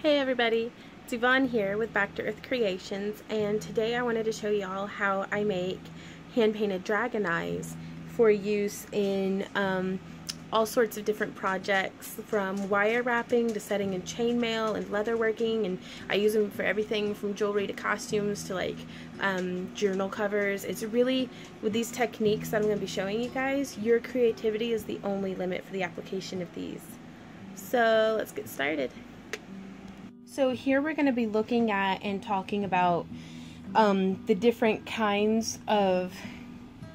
Hey everybody, DuVon here with Back to Earth Creations, and today I wanted to show y'all how I make hand-painted dragon eyes for use in all sorts of different projects, from wire wrapping to setting in chainmail and leatherworking, and I use them for everything from jewelry to costumes to like journal covers. It's really, with these techniques that I'm going to be showing you guys, your creativity is the only limit for the application of these. So let's get started. So here we're going to be looking at and talking about the different kinds of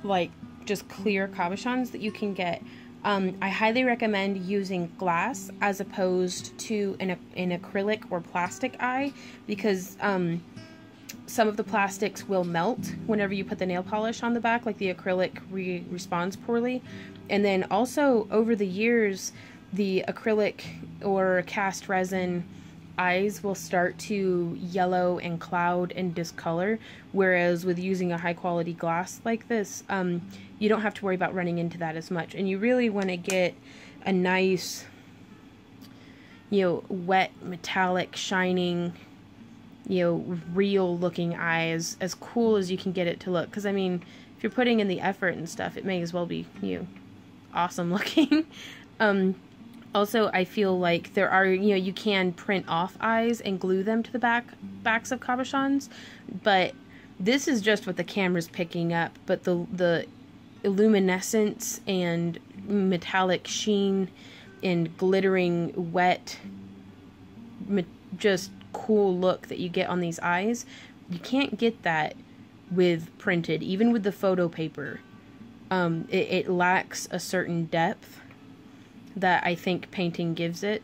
like just clear cabochons that you can get. I highly recommend using glass as opposed to an acrylic or plastic eye, because some of the plastics will melt whenever you put the nail polish on the back, like the acrylic responds poorly. And then also, over the years, the acrylic or cast resin eyes will start to yellow and cloud and discolor, whereas with using a high quality glass like this, you don't have to worry about running into that as much. And you really want to get a nice, you know, wet, metallic, shining, you know, real looking eye, as cool as you can get it to look, because I mean, if you're putting in the effort and stuff, it may as well be, you know, awesome looking. Also, I feel like there are, you know, you can print off eyes and glue them to the backs of cabochons, but this is just what the camera's picking up. But the luminescence and metallic sheen and glittering wet, just cool look that you get on these eyes, you can't get that with printed, even with the photo paper. It lacks a certain depth that I think painting gives it,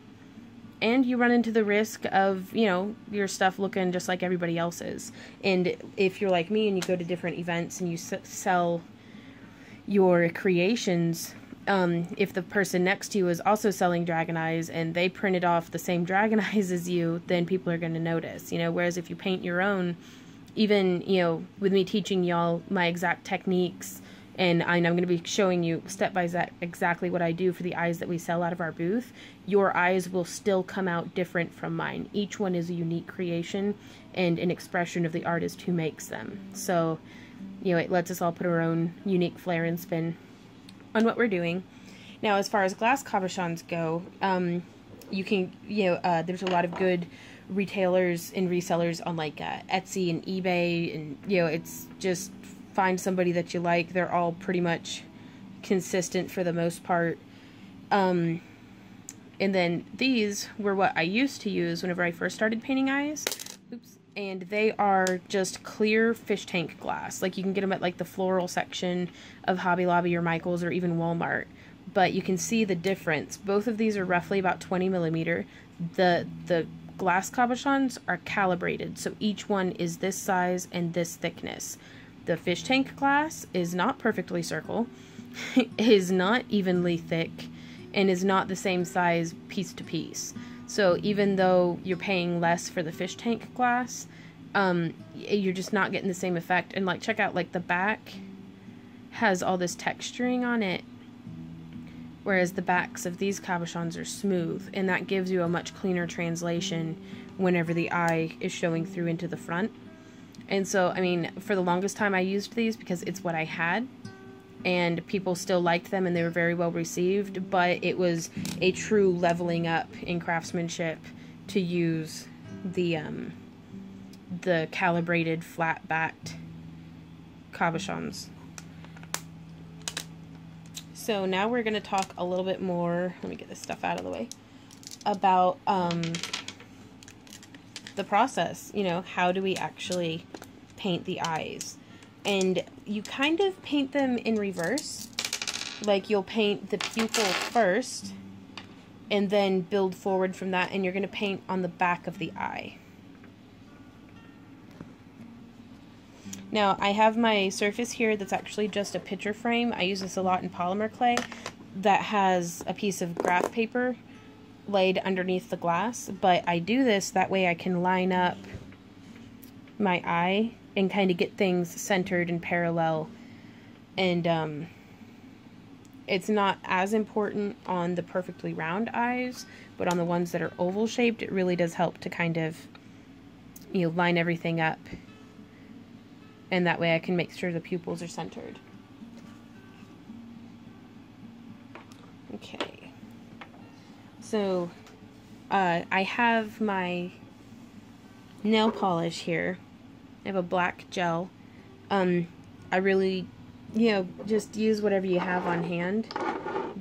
and you run into the risk of, you know, your stuff looking just like everybody else's. And if you're like me and you go to different events and you sell your creations, if the person next to you is also selling dragon eyes and they printed off the same dragon eyes as you, then people are going to notice, you know. Whereas if you paint your own, even, you know, with me teaching y'all my exact techniques, and I'm going to be showing you step by step exactly what I do for the eyes that we sell out of our booth, your eyes will still come out different from mine. Each one is a unique creation and an expression of the artist who makes them. So, you know, it lets us all put our own unique flair and spin on what we're doing. Now, as far as glass cabochons go, you can, you know, there's a lot of good retailers and resellers on like Etsy and eBay, and, you know, it's just find somebody that you like. They're all pretty much consistent for the most part. And then these were what I used to use whenever I first started painting eyes. Oops. And they are just clear fish tank glass. Like, you can get them at like the floral section of Hobby Lobby or Michael's or even Walmart. But you can see the difference. Both of these are roughly about 20 millimeter. The glass cabochons are calibrated, so each one is this size and this thickness. The fish tank glass is not perfectly circle, is not evenly thick, and is not the same size piece to piece. So even though you're paying less for the fish tank glass, you're just not getting the same effect. And like, check out, like, the back has all this texturing on it, whereas the backs of these cabochons are smooth, and that gives you a much cleaner translation whenever the eye is showing through into the front. And so, I mean, for the longest time I used these because it's what I had, and people still liked them and they were very well received, but it was a true leveling up in craftsmanship to use the calibrated flat-backed cabochons. So now we're going to talk a little bit more, let me get this stuff out of the way, about the process. You know, how do we actually paint the eyes? And you kind of paint them in reverse. Like, you'll paint the pupil first and then build forward from that, and you're going to paint on the back of the eye. Now, I have my surface here that's actually just a picture frame. I use this a lot in polymer clay, that has a piece of graph paper laid underneath the glass, but I do this that way I can line up my eye and kind of get things centered and parallel. And it's not as important on the perfectly round eyes, but on the ones that are oval shaped, it really does help to kind of, you know, line everything up. And that way I can make sure the pupils are centered. Okay. So I have my nail polish here. I have a black gel. I really, you know, just use whatever you have on hand.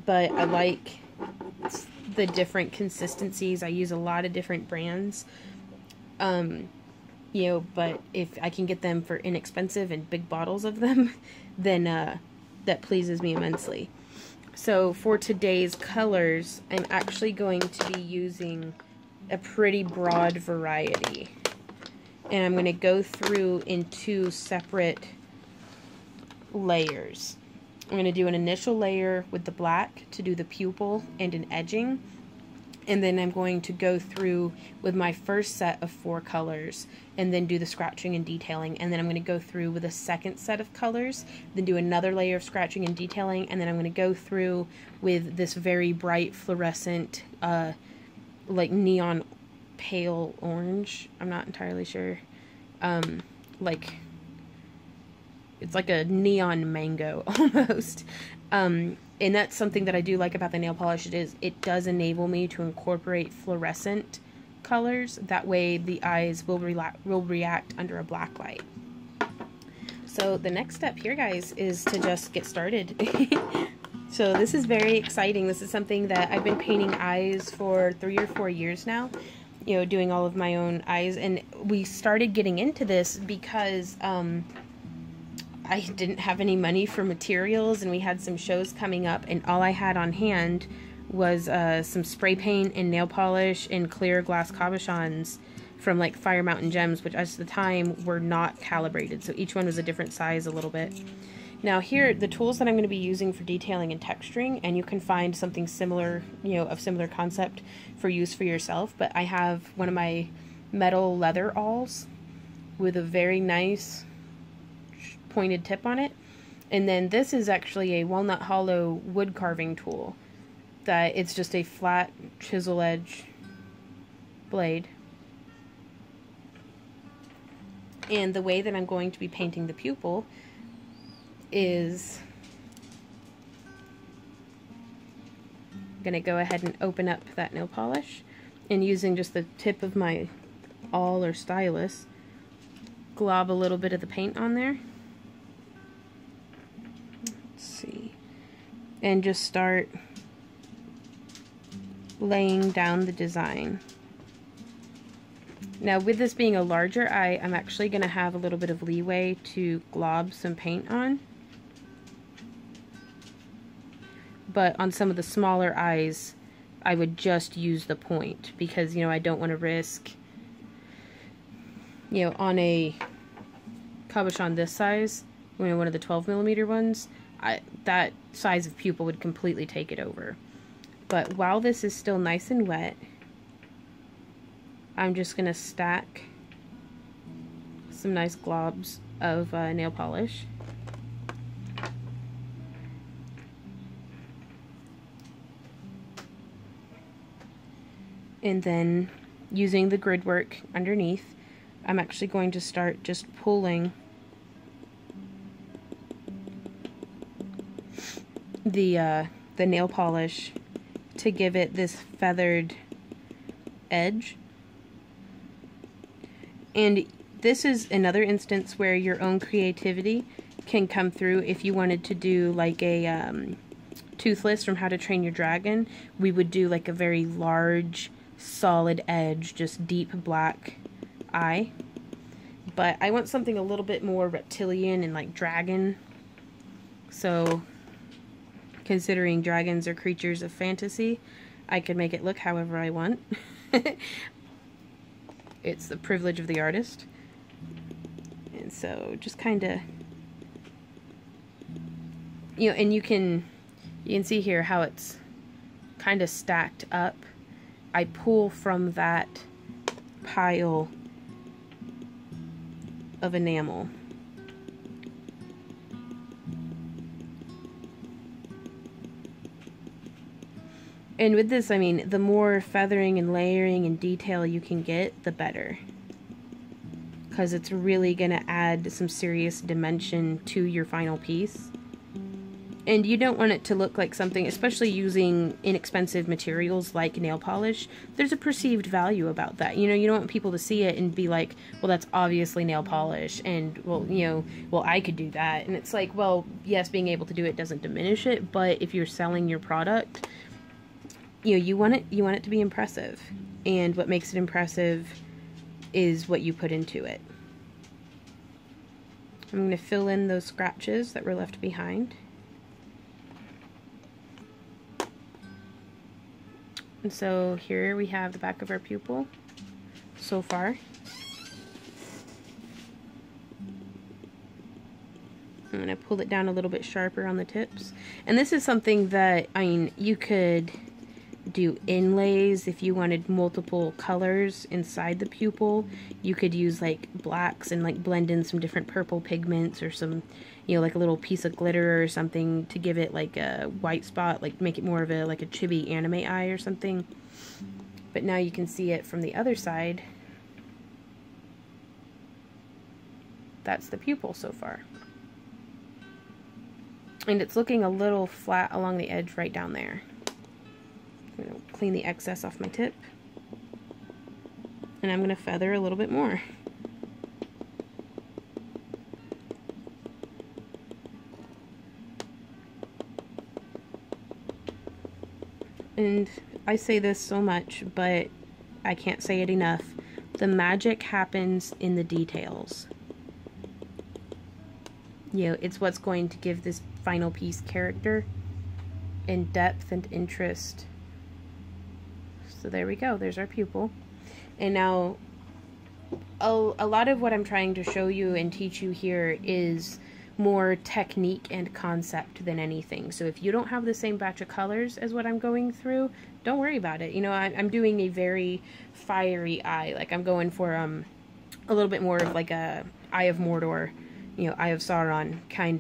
But I like the different consistencies. I use a lot of different brands. You know, but if I can get them for inexpensive and big bottles of them, then that pleases me immensely. So for today's colors, I'm actually going to be using a pretty broad variety. And I'm going to go through in two separate layers. I'm going to do an initial layer with the black to do the pupil and an edging. And then I'm going to go through with my first set of four colors and then do the scratching and detailing. And then I'm going to go through with a second set of colors, then do another layer of scratching and detailing. And then I'm going to go through with this very bright fluorescent, like neon pale orange. I'm not entirely sure. Like, it's like a neon mango almost. And that's something that I do like about the nail polish. It does enable me to incorporate fluorescent colors. That way the eyes will react under a black light. So the next step here, guys, is to just get started. So this is very exciting. This is something that I've been painting eyes for 3 or 4 years now. You know, doing all of my own eyes. And we started getting into this because I didn't have any money for materials, and we had some shows coming up, and all I had on hand was some spray paint and nail polish and clear glass cabochons from like Fire Mountain Gems, which at the time were not calibrated, so each one was a different size a little bit. Now here, the tools that I'm going to be using for detailing and texturing, and you can find something similar, you know, of similar concept for use for yourself, but I have one of my metal leather awls with a very nice pointed tip on it, and then this is actually a Walnut Hollow wood carving tool that it's just a flat chisel edge blade. And the way that I'm going to be painting the pupil is I'm going to go ahead and open up that nail polish, and using just the tip of my awl or stylus, glob a little bit of the paint on there. See, and just start laying down the design. Now with this being a larger eye, I'm actually going to have a little bit of leeway to glob some paint on, but on some of the smaller eyes I would just use the point, because, you know, I don't want to risk, you know, on a cabochon this size, you know, one of the 12mm ones, that size of pupil would completely take it over. But while this is still nice and wet, I'm just going to stack some nice globs of nail polish. And then using the grid work underneath, I'm actually going to start just pulling the nail polish to give it this feathered edge. And this is another instance where your own creativity can come through. If you wanted to do like a Toothless from How to Train Your Dragon, we would do like a very large solid edge, just deep black eye. But I want something a little bit more reptilian and like dragon. So considering dragons are creatures of fantasy, I could make it look however I want. It's the privilege of the artist. And so just kind of, you know, and you can see here how it's kind of stacked up. I pull from that pile of enamel. And with this, I mean, the more feathering and layering and detail you can get, the better. Because it's really going to add some serious dimension to your final piece. And you don't want it to look like something, especially using inexpensive materials like nail polish. There's a perceived value about that. You know, you don't want people to see it and be like, well, that's obviously nail polish, and, well, you know, well, I could do that. And it's like, well, yes, being able to do it doesn't diminish it, but if you're selling your product, you know, you want it to be impressive. And what makes it impressive is what you put into it. I'm going to fill in those scratches that were left behind. And so here we have the back of our pupil so far. I'm going to pull it down a little bit sharper on the tips. And this is something that, I mean, you could do inlays if you wanted multiple colors inside the pupil. You could use like blacks and like blend in some different purple pigments or some, you know, like a little piece of glitter or something to give it like a white spot, like make it more of a like a chibi anime eye or something. But now you can see it from the other side. That's the pupil so far. And it's looking a little flat along the edge right down there. I'm going to clean the excess off my tip, and I'm going to feather a little bit more. And I say this so much, but I can't say it enough. The magic happens in the details. You know, it's what's going to give this final piece character and depth and interest. So there we go, there's our pupil. And now, a lot of what I'm trying to show you and teach you here is more technique and concept than anything. So if you don't have the same batch of colors as what I'm going through, don't worry about it. You know, I'm doing a very fiery eye. Like, I'm going for a little bit more of like a Eye of Mordor, you know, Eye of Sauron kind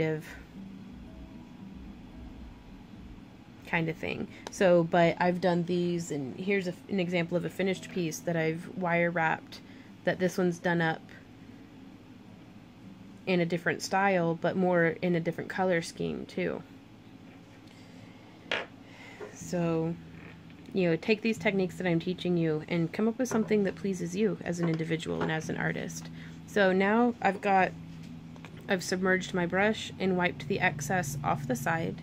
of thing. So, but I've done these, and here's an example of a finished piece that I've wire wrapped, that this one's done up in a different style, but more in a different color scheme too. So, you know, take these techniques that I'm teaching you and come up with something that pleases you as an individual and as an artist. So now I've submerged my brush and wiped the excess off the side.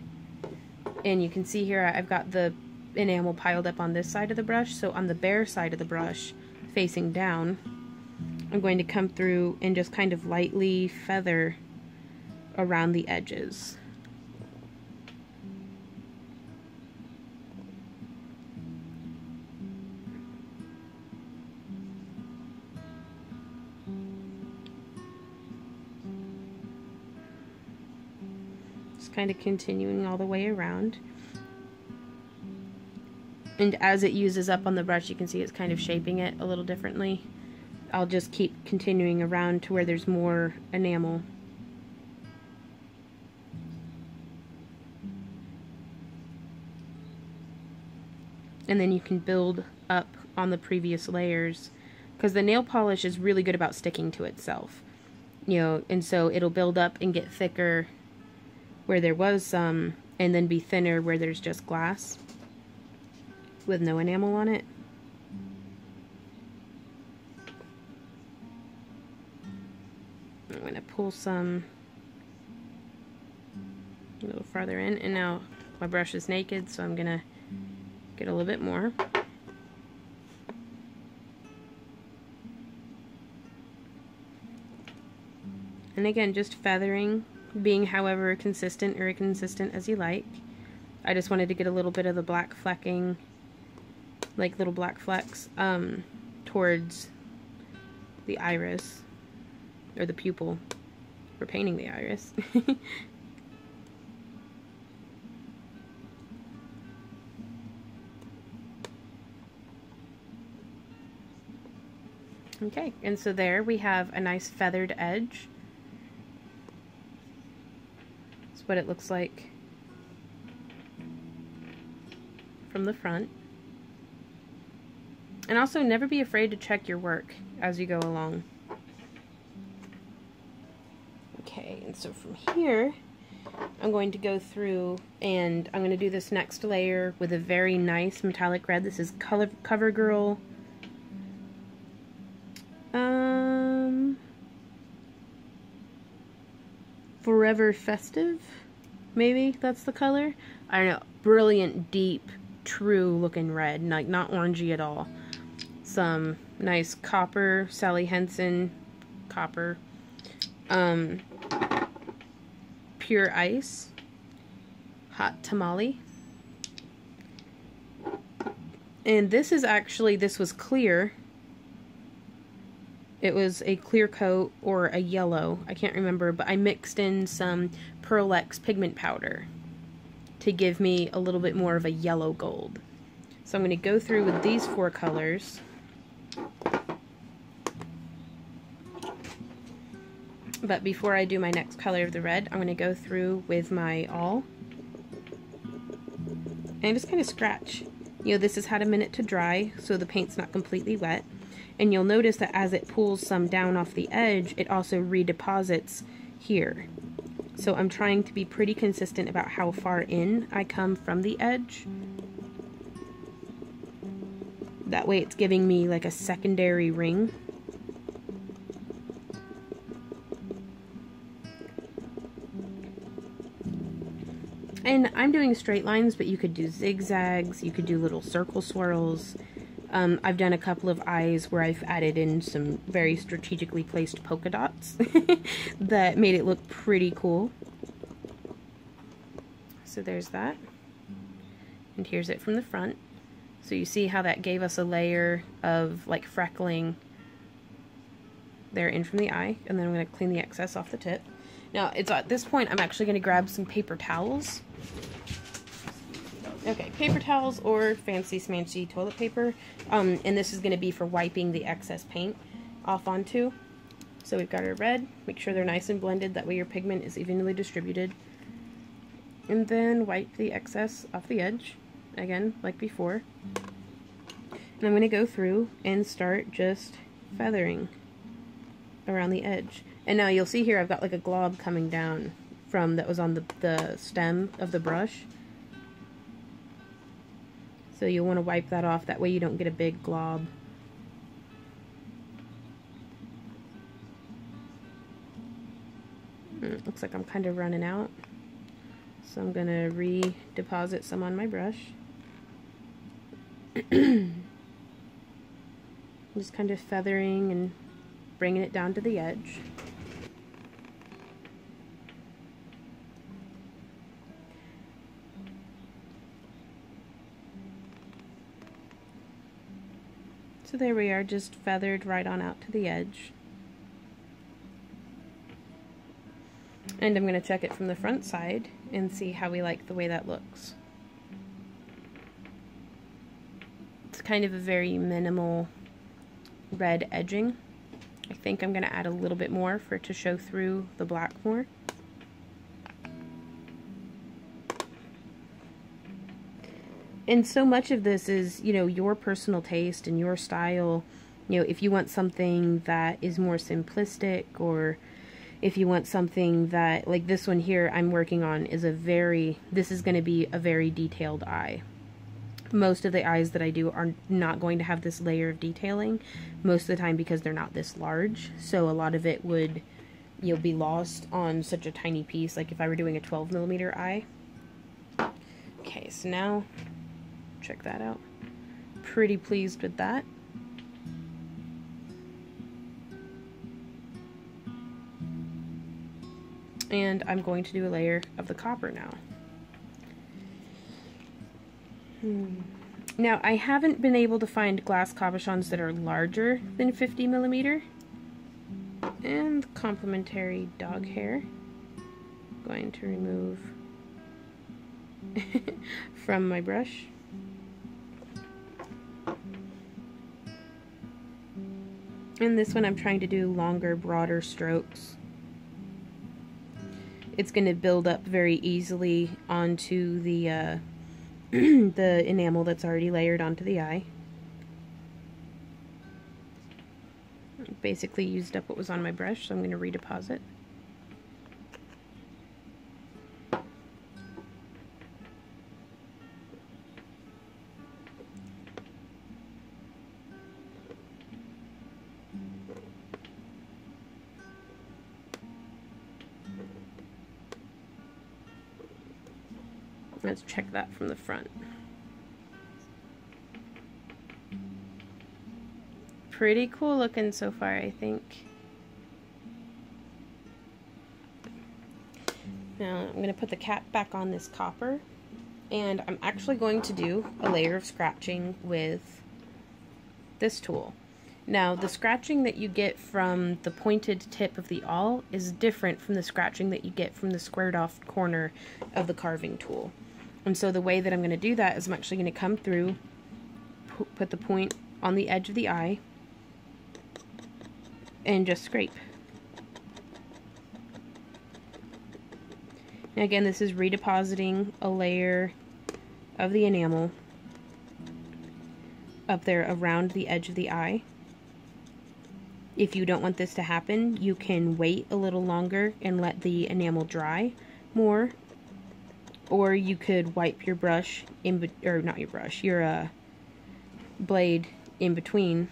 And you can see here I've got the enamel piled up on this side of the brush, so on the bare side of the brush, facing down, I'm going to come through and just kind of lightly feather around the edges. Kind of continuing all the way around, and as it uses up on the brush, you can see it's kind of shaping it a little differently. I'll just keep continuing around to where there's more enamel. And then you can build up on the previous layers, because the nail polish is really good about sticking to itself, you know, and so it'll build up and get thicker where there was some, and then be thinner where there's just glass with no enamel on it. I'm going to pull some a little farther in, and now my brush is naked, so I'm going to get a little bit more. And again, just feathering, being however consistent or inconsistent as you like. I just wanted to get a little bit of the black flecking, like little black flecks, towards the iris, or the pupil. We're painting the iris. Okay, and so there we have a nice feathered edge. What it looks like from the front. And also never be afraid to check your work as you go along. Okay, and so from here, I'm going to go through and I'm going to do this next layer with a very nice metallic red. This is Cover Girl. Forever Festive, maybe that's the color. I don't know. Brilliant, deep, true looking red, like not orangey at all. Some nice copper, Sally Hansen copper. Pure Ice, Hot Tamale, and this is actually, this was clear, it was a clear coat or a yellow, I can't remember, but I mixed in some Pearl-X pigment powder to give me a little bit more of a yellow gold. So I'm going to go through with these four colors. But before I do my next color of the red, I'm going to go through with my awl. And I just kind of scratch. You know, this has had a minute to dry, so the paint's not completely wet. And you'll notice that as it pulls some down off the edge, it also redeposits here. So I'm trying to be pretty consistent about how far in I come from the edge. That way it's giving me like a secondary ring. And I'm doing straight lines, but you could do zigzags, you could do little circle swirls. I've done a couple of eyes where I've added in some very strategically placed polka dots that made it look pretty cool. So there's that. And here's it from the front. So you see how that gave us a layer of like freckling there in from the eye. And then I'm going to clean the excess off the tip. Now, it's at this point I'm actually going to grab some paper towels. Okay, paper towels or fancy smancy toilet paper. And this is going to be for wiping the excess paint off onto. So we've got our red. Make sure they're nice and blended. That way your pigment is evenly distributed. And then wipe the excess off the edge. Again, like before. And I'm going to go through and start just feathering around the edge. And now you'll see here I've got like a glob coming down from that was on the stem of the brush. So you'll want to wipe that off, that way you don't get a big glob. It looks like I'm kind of running out. So I'm going to redeposit some on my brush. Just kind of feathering and bringing it down to the edge. So there we are, just feathered right on out to the edge. And I'm going to check it from the front side and see how we like the way that looks. It's kind of a very minimal red edging. I think I'm going to add a little bit more for it to show through the black more. And so much of this is, you know, your personal taste and your style. You know, if you want something that is more simplistic, or if you want something that, like this one here I'm working on is a very, this is going to be a very detailed eye. Most of the eyes that I do are not going to have this layer of detailing most of the time because they're not this large. So a lot of it would, you know, be lost on such a tiny piece, like if I were doing a 12mm eye. Okay, so now check that out. Pretty pleased with that. And I'm going to do a layer of the copper now. Now, I haven't been able to find glass cabochons that are larger than 50mm. And complementary dog hair. I'm going to remove from my brush. And this one I'm trying to do longer, broader strokes. It's going to build up very easily onto the the enamel that's already layered onto the eye. Basically used up what was on my brush, so I'm going to redeposit. Let's check that from the front. Pretty cool looking so far, I think. Now I'm going to put the cap back on this copper, and I'm actually going to do a layer of scratching with this tool. Now the scratching that you get from the pointed tip of the awl is different from the scratching that you get from the squared off corner of the carving tool. And so the way that I'm going to do that is I'm actually going to come through, put the point on the edge of the eye, and just scrape. Now again, this is redepositing a layer of the enamel up there around the edge of the eye. If you don't want this to happen, you can wait a little longer and let the enamel dry more, or you could wipe your brush in, or not your brush, your blade in between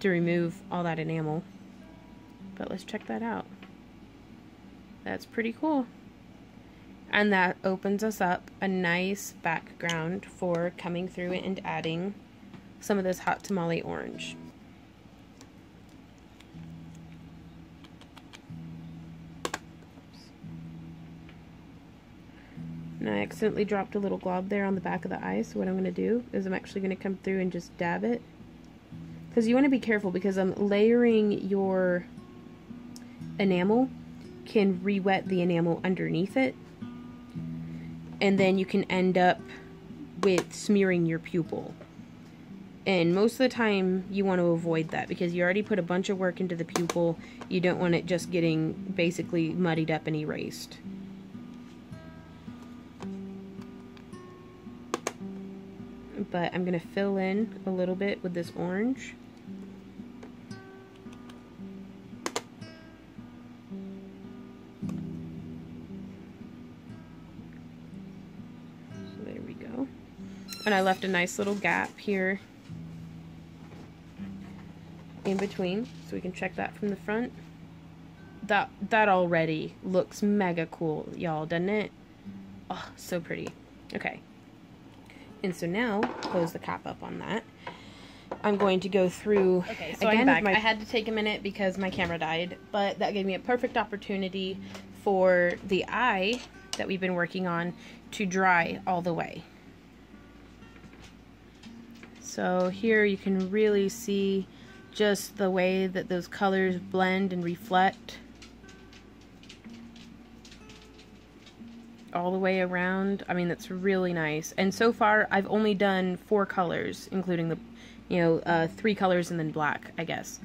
to remove all that enamel. But let's check that out. That's pretty cool. And that opens us up a nice background for coming through and adding some of this hot tamale orange. Now I accidentally dropped a little glob there on the back of the eye, so what I'm going to do is I'm actually going to come through and just dab it. Because you want to be careful, because layering your enamel can re-wet the enamel underneath it, and then you can end up with smearing your pupil. And most of the time you want to avoid that, because you already put a bunch of work into the pupil. You don't want it just getting basically muddied up and erased. But I'm going to fill in a little bit with this orange. And I left a nice little gap here in between, so we can check that from the front. That already looks mega cool, y'all, doesn't it? Oh, so pretty. Okay. And so now, close the cap up on that. I'm going to go through. Okay, so again, I'm back. I had to take a minute because my camera died, but that gave me a perfect opportunity for the eye that we've been working on to dry all the way. So here you can really see just the way that those colors blend and reflect all the way around. I mean, that's really nice. And so far I've only done 4 colors, including the, 3 colors and then black, I guess.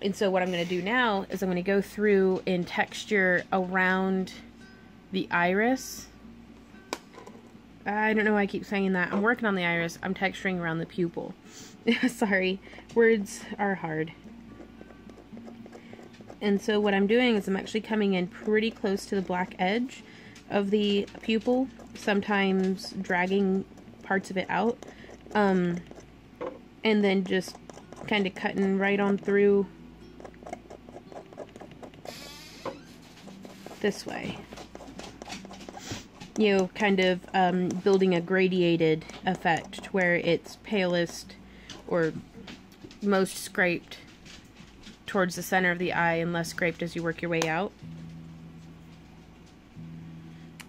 And so what I'm going to do now is I'm going to go through and texture around the iris. I don't know why I keep saying that. I'm working on the iris. I'm texturing around the pupil. Sorry, words are hard. And so what I'm doing is I'm actually coming in pretty close to the black edge of the pupil, sometimes dragging parts of it out, and then just kind of cutting right on through this way. Kind of building a gradiated effect where it's palest or most scraped towards the center of the eye and less scraped as you work your way out.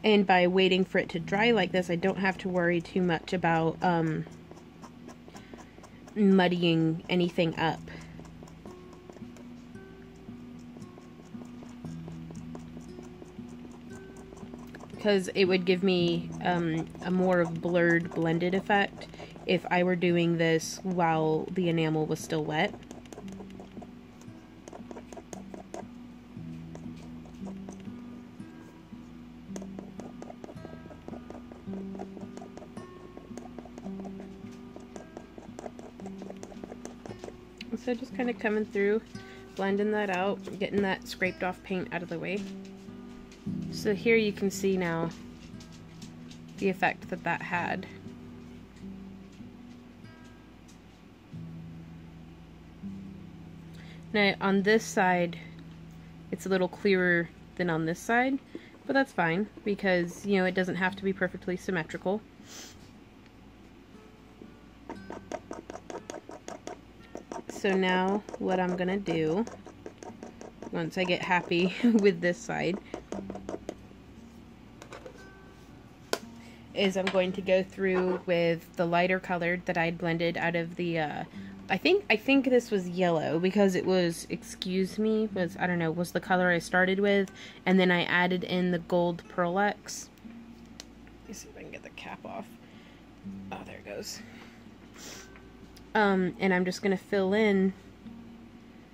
And by waiting for it to dry like this, I don't have to worry too much about muddying anything up. Because it would give me a more of blurred, blended effect if I were doing this while the enamel was still wet. So just kind of coming through, blending that out, getting that scraped off paint out of the way. So here you can see now the effect that that had. Now on this side, it's a little clearer than on this side, but that's fine because, you know, it doesn't have to be perfectly symmetrical. So now what I'm gonna do, once I get happy with this side, is I'm going to go through with the lighter color that I had blended out of the, I think this was yellow because it was, I don't know, was the color I started with, and then I added in the gold Pearl-X. Let me see if I can get the cap off. Oh, there it goes. And I'm just going to fill in,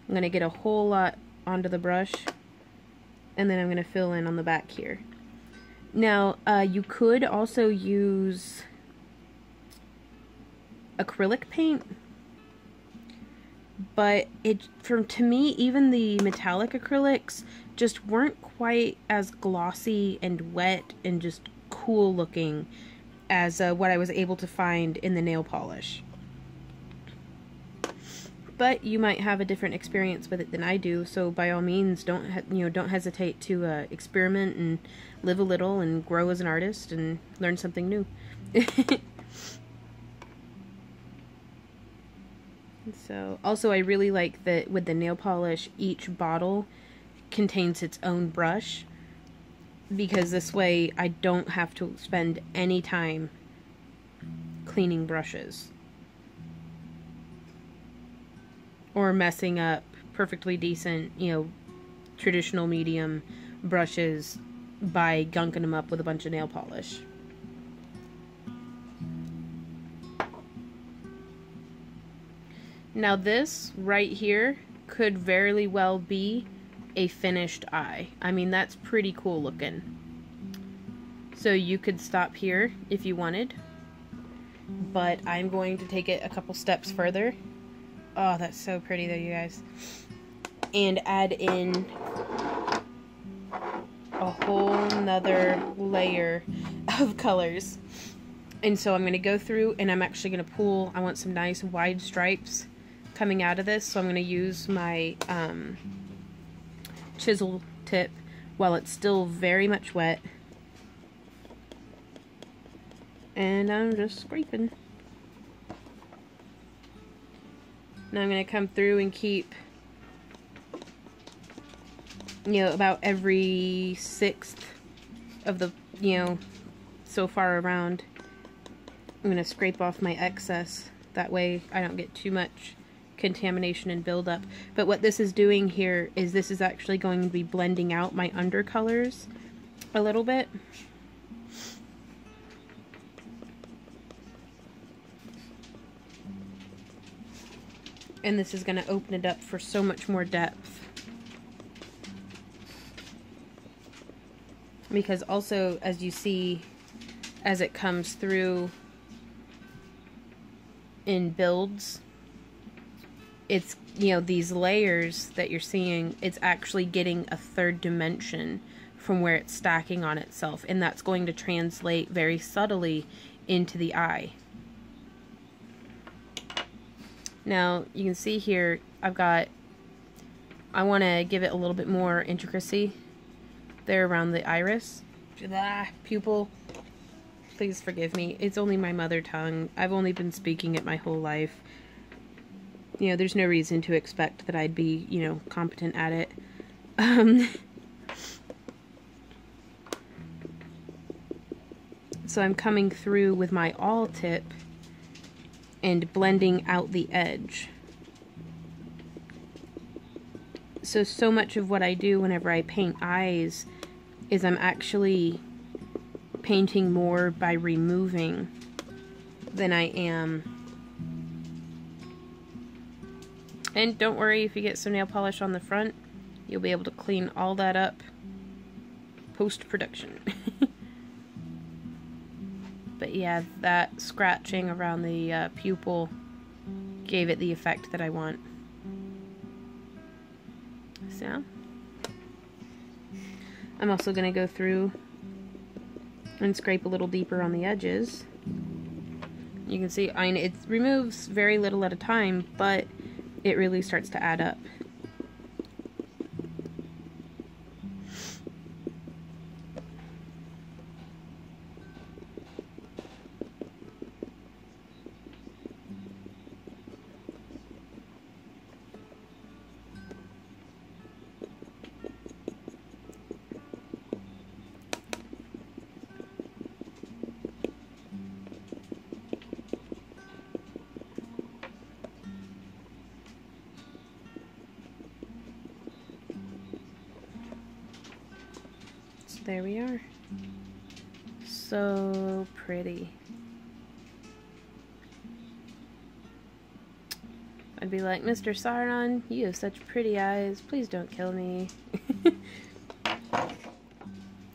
I'm going to get a whole lot onto the brush, and then I'm going to fill in on the back here. Now, you could also use acrylic paint, but to me, even the metallic acrylics just weren't quite as glossy and wet and just cool looking as what I was able to find in the nail polish. But you might have a different experience with it than I do, so by all means, don't hesitate to experiment and live a little and grow as an artist and learn something new. So, also I really like that with the nail polish, each bottle contains its own brush, because this way I don't have to spend any time cleaning brushes or messing up perfectly decent, you know, traditional medium brushes by gunking them up with a bunch of nail polish. Now this right here could very well be a finished eye. I mean, that's pretty cool looking. So you could stop here if you wanted, but I'm going to take it a couple steps further. Oh, that's so pretty though, you guys. And add in a whole nother layer of colors. And so I'm going to go through and I'm actually going to pull, I want some nice wide stripes coming out of this. So I'm going to use my chisel tip while it's still very much wet. And I'm just scraping. Now I'm going to come through and keep, you know, about every sixth of the, you know, so far around, I'm going to scrape off my excess. That way I don't get too much contamination and buildup. But what this is doing here is this is actually going to be blending out my undercolors a little bit. And this is going to open it up for so much more depth. Because also, as you see, as it comes through in builds, it's, you know, these layers that you're seeing, it's actually getting a third dimension from where it's stacking on itself. And that's going to translate very subtly into the eye. Now, you can see here, I've got, I want to give it a little bit more intricacy there around the iris. Pupil. Please forgive me. It's only my mother tongue. I've only been speaking it my whole life. You know, there's no reason to expect that I'd be, you know, competent at it. So I'm coming through with my awl tip and blending out the edge. So much of what I do whenever I paint eyes is I'm actually painting more by removing than I am. And don't worry, if you get some nail polish on the front, you'll be able to clean all that up post-production. But yeah, that scratching around the pupil gave it the effect that I want. So I'm also going to go through and scrape a little deeper on the edges. You can see, I mean, it removes very little at a time, but it really starts to add up. There we are. So pretty. I'd be like, Mr. Sauron, you have such pretty eyes. Please don't kill me.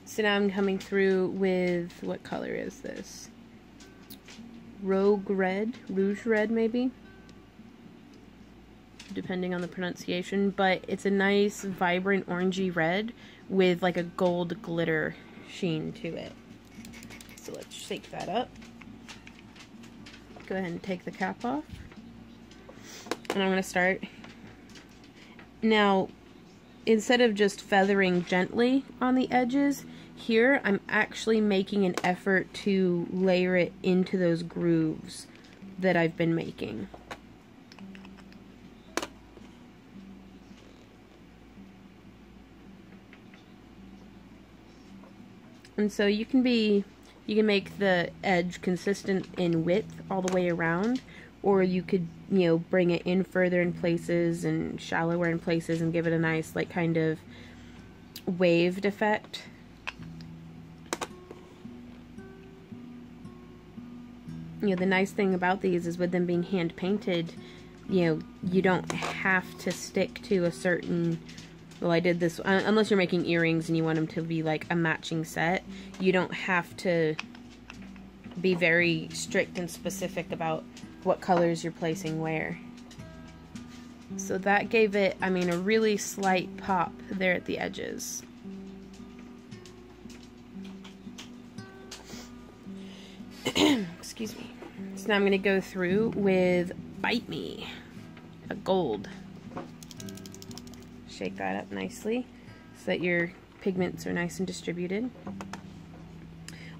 So now I'm coming through with, what color is this? Rogue red? Rouge red, maybe? Depending on the pronunciation, but it's a nice vibrant orangey red with like a gold glitter sheen to it. So let's shake that up. Go ahead and take the cap off. And I'm going to start. Now, instead of just feathering gently on the edges, here I'm actually making an effort to layer it into those grooves that I've been making. And so you can make the edge consistent in width all the way around, or you could, you know, bring it in further in places and shallower in places and give it a nice, like, kind of waved effect. You know, the nice thing about these is with them being hand painted, you know, you don't have to stick to a certain... Well, I did this, unless you're making earrings and you want them to be like a matching set, you don't have to be very strict and specific about what colors you're placing where. So that gave it, I mean, a really slight pop there at the edges. Excuse me. So now I'm going to go through with Bite Me, a gold. Shake that up nicely so that your pigments are nice and distributed.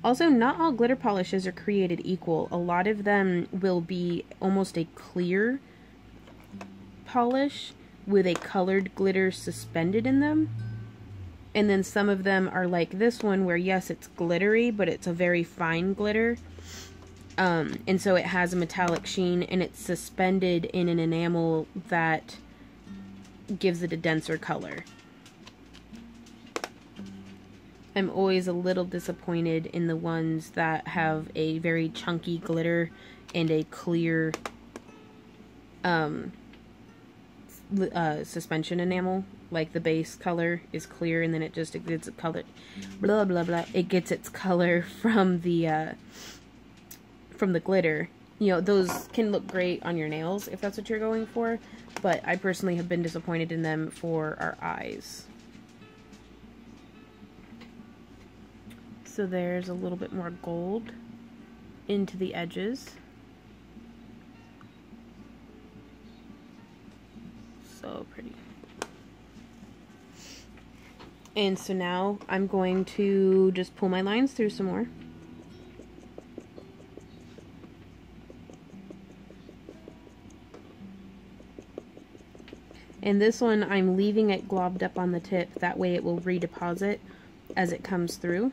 Also, not all glitter polishes are created equal. A lot of them will be almost a clear polish with a colored glitter suspended in them. And then some of them are like this one where, yes, it's glittery, but it's a very fine glitter. And so it has a metallic sheen and it's suspended in an enamel that gives it a denser color. I'm always a little disappointed in the ones that have a very chunky glitter and a clear suspension enamel. Like the base color is clear and then it just gets its color, blah blah blah. It gets its color from the glitter. You know, those can look great on your nails if that's what you're going for, but I personally have been disappointed in them for our eyes. So there's a little bit more gold into the edges. So pretty. And so now I'm going to just pull my lines through some more. And this one, I'm leaving it globbed up on the tip. That way it will redeposit as it comes through,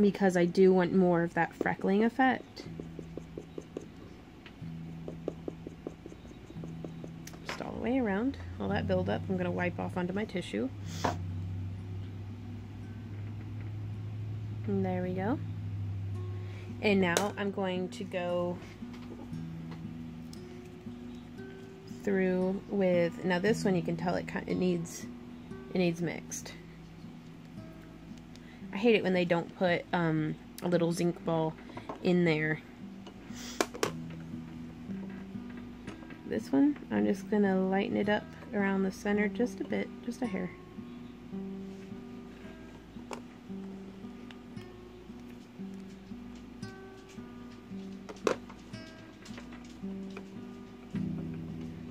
because I do want more of that freckling effect. Just all the way around. All that buildup, I'm going to wipe off onto my tissue. And there we go. And now I'm going to go through with, now this one you can tell it needs mixed. I hate it when they don't put a little zinc ball in there. this one, I'm just going to lighten it up around the center just a bit, just a hair.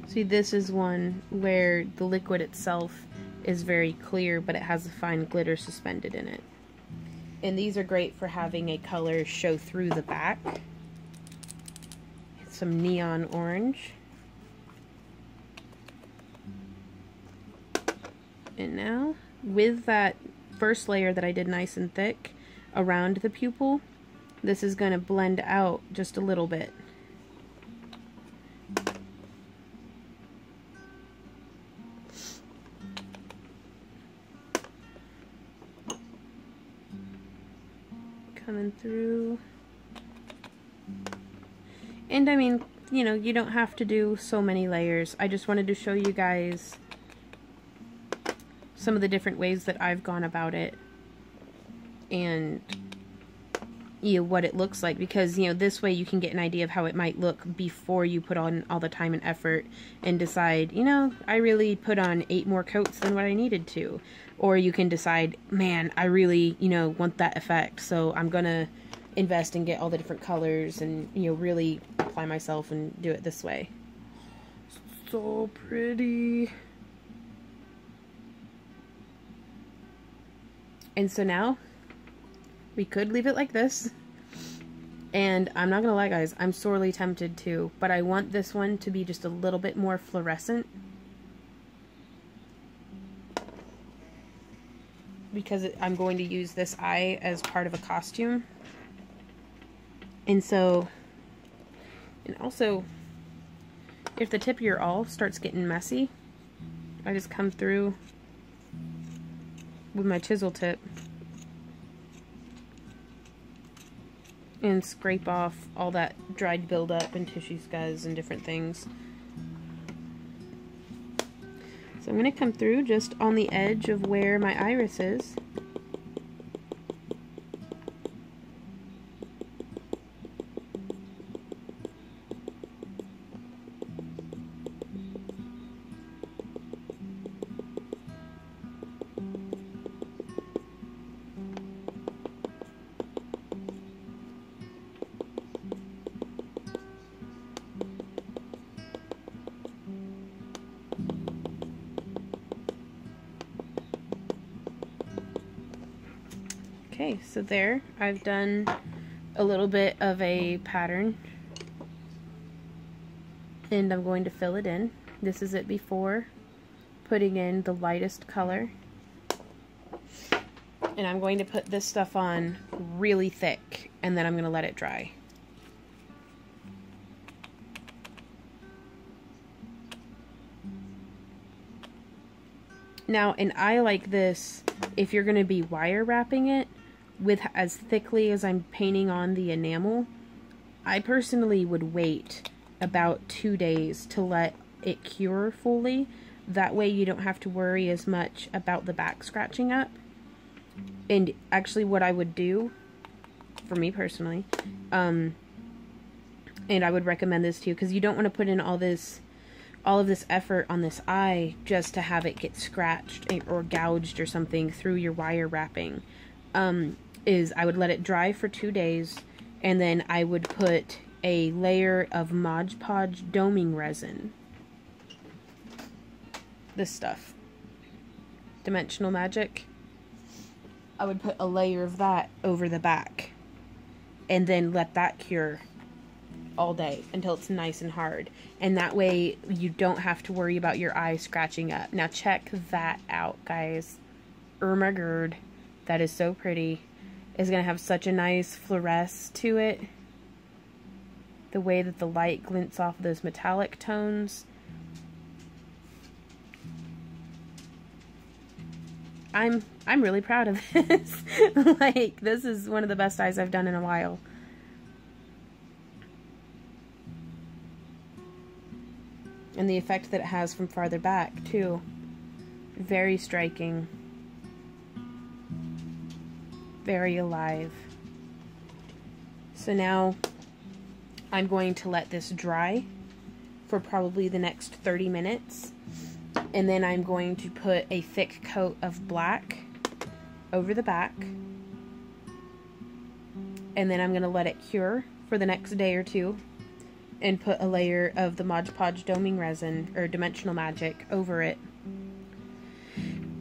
See, this is one where the liquid itself is very clear, but it has a fine glitter suspended in it. And these are great for having a color show through the back. It's some neon orange. And now, with that first layer that I did nice and thick around the pupil, this is going to blend out just a little bit. Coming through. And I mean, you know, you don't have to do so many layers. I just wanted to show you guys some of the different ways that I've gone about it, and you know, what it looks like, because you know, this way you can get an idea of how it might look before you put on all the time and effort and decide, you know, I really put on 8 more coats than what I needed to. Or you can decide, man, I really, you know, want that effect, so I'm gonna invest and get all the different colors and, you know, really apply myself and do it this way. So pretty. And so now, we could leave it like this. And I'm not gonna lie, guys, I'm sorely tempted to, but I want this one to be just a little bit more fluorescent, because I'm going to use this eye as part of a costume. And so, and also, if the tip of your awl starts getting messy, I just come through with my chisel tip and scrape off all that dried buildup and tissue scuzz and different things. So I'm going to come through just on the edge of where my iris is. Okay, so there, I've done a little bit of a pattern, and I'm going to fill it in. This is it before putting in the lightest color, and I'm going to put this stuff on really thick, and then I'm going to let it dry. Now, an eye like this, if you're going to be wire wrapping it, with as thickly as I'm painting on the enamel, I personally would wait about 2 days to let it cure fully. That way you don't have to worry as much about the back scratching up. And actually what I would do, for me personally, and I would recommend this to you, because you don't want to put in all of this effort on this eye just to have it get scratched or gouged or something through your wire wrapping. Is I would let it dry for 2 days, and then I would put a layer of Mod Podge doming resin. This stuff. Dimensional Magic. I would put a layer of that over the back, and then let that cure all day until it's nice and hard. And that way you don't have to worry about your eye scratching up. Now check that out, guys. Oh my god. That is so pretty. It's going to have such a nice fluoresce to it. The way that the light glints off those metallic tones. I'm really proud of this. Like, this is one of the best eyes I've done in a while. And the effect that it has from farther back, too. Very striking. Very alive. So now I'm going to let this dry for probably the next 30 minutes. And then I'm going to put a thick coat of black over the back. And then I'm going to let it cure for the next day or two and put a layer of the Mod Podge doming resin or Dimensional Magic over it.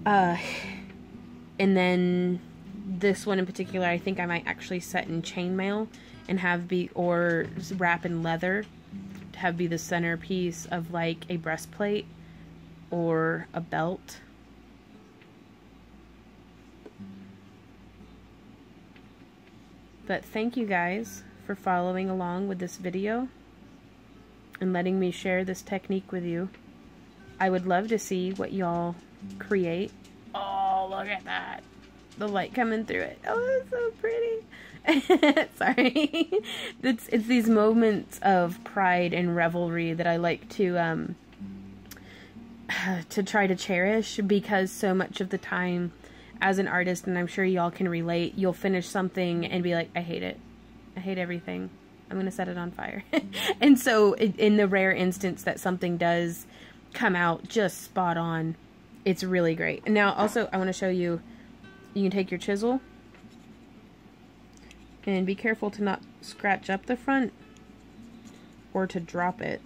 And then this one in particular, I think I might actually set in chainmail and have be, or wrap in leather to have be the centerpiece of like a breastplate or a belt. But thank you guys for following along with this video and letting me share this technique with you. I would love to see what y'all create. Oh, look at that. The light coming through it. Oh, that's so pretty. Sorry. It's these moments of pride and revelry that I like to try to cherish, because so much of the time as an artist, and I'm sure y'all can relate, you'll finish something and be like, I hate it. I hate everything. I'm going to set it on fire. And so in the rare instance that something does come out just spot on, it's really great. And now also I want to show you, you can take your chisel and be careful to not scratch up the front or to drop it.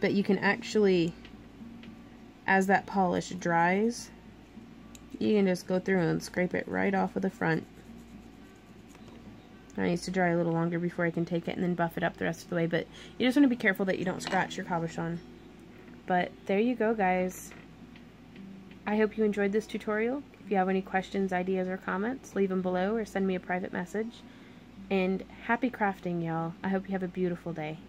But you can actually, as that polish dries, you can just go through and scrape it right off of the front. I need to dry a little longer before I can take it and then buff it up the rest of the way, but you just want to be careful that you don't scratch your cabochon. But there you go, guys. I hope you enjoyed this tutorial. If you have any questions, ideas, or comments, leave them below or send me a private message. And happy crafting, y'all. I hope you have a beautiful day.